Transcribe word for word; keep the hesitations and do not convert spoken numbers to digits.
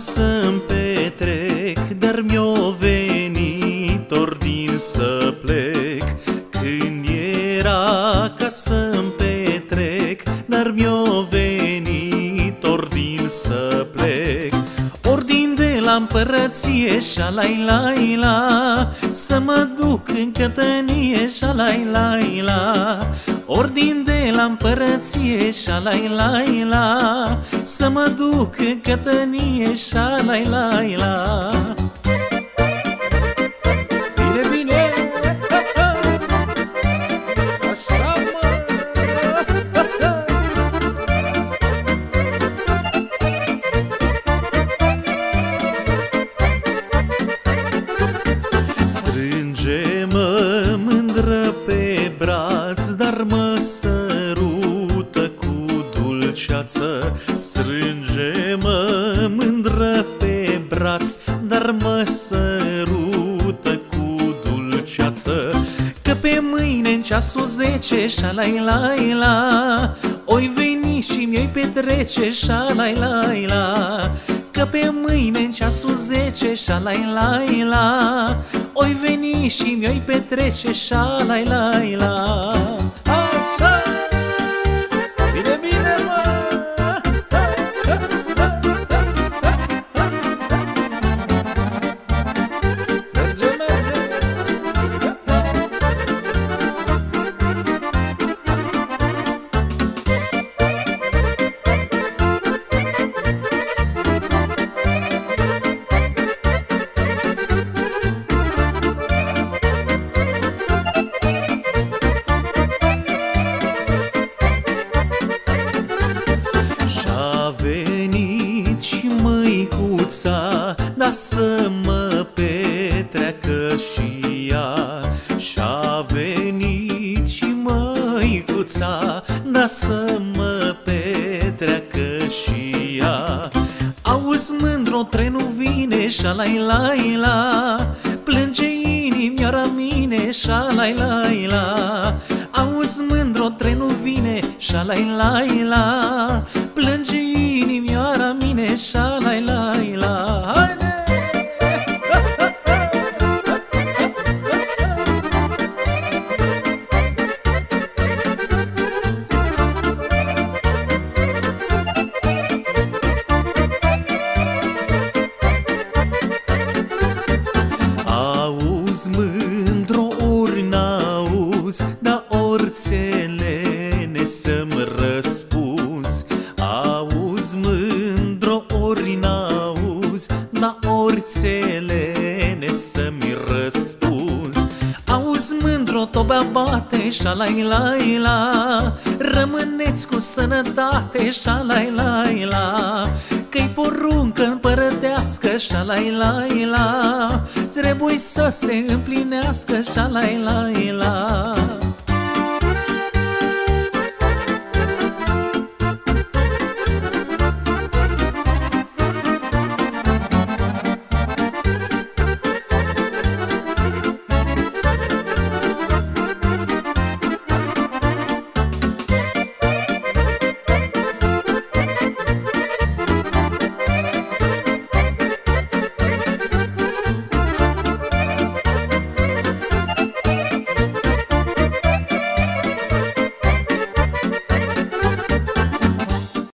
să-mi petrec, dar mi-o venit ordin să plec. Când era ca să-mi petrec, dar mi-o venit ordin să plec. Ordin de la împărăție, șa-lai-lai-la, să mă duc în cătănie, șa-lai-lai-la. Ordin de la împărăție, șa-lai-lai-la, să mă duc în cătănie, șa-lai-lai-la. Bine, bine! Așa, mă! Strânge-mă mândră pe braț, dar mă sărută cu dulceață. Strânge-mă mândră pe braț, dar mă sărută cu dulceață. Că pe mâine în ceasul zece, șa-lai-lai-la, oi veni și mi-oi petrece, șa-lai-lai-la. Că pe mâine în ceasul zece, șa-lai-lai-la, oi veni și mi-oi petrece, șa-lai-lai-la. Așa! Bine, bine, mă! Merge, merge! Da să mă petreacă și ea, și-a venit și măicuța, da să mă petreacă și ea. Auzi mândro, trenul vine, șa-lai-lai-la, plânge inimioara mine, șa-lai-lai-la. Auzi mândro, trenul vine, șa-lai-lai-la, plânge inimioara mine, șa-lai-lai-la. Haide! Auzi mândro, ori n-auzi, dar orțelene să-mi răspunzi. Auzi mândro, ori n-auzi, dar orțelene să-mi răspunzi. Auzi mândro, toba bate, șa-lai-lai-la, rămâneți cu sănătate, șa-lai-lai-la. Că-i poruncă împărătească, șa-lai-lai-la, trebuie să se împlinească, șa-lai-lai-la.